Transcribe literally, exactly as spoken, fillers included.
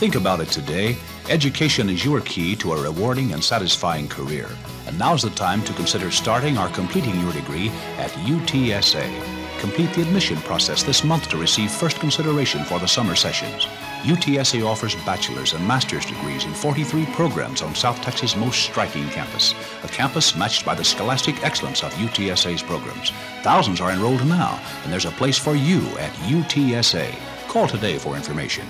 Think about it today. Education is your key to a rewarding and satisfying career. And now's the time to consider starting or completing your degree at U T S A. Complete the admission process this month to receive first consideration for the summer sessions. U T S A offers bachelor's and master's degrees in forty-three programs on South Texas' most striking campus, a campus matched by the scholastic excellence of U T S A's programs. Thousands are enrolled now, and there's a place for you at U T S A. Call today for information.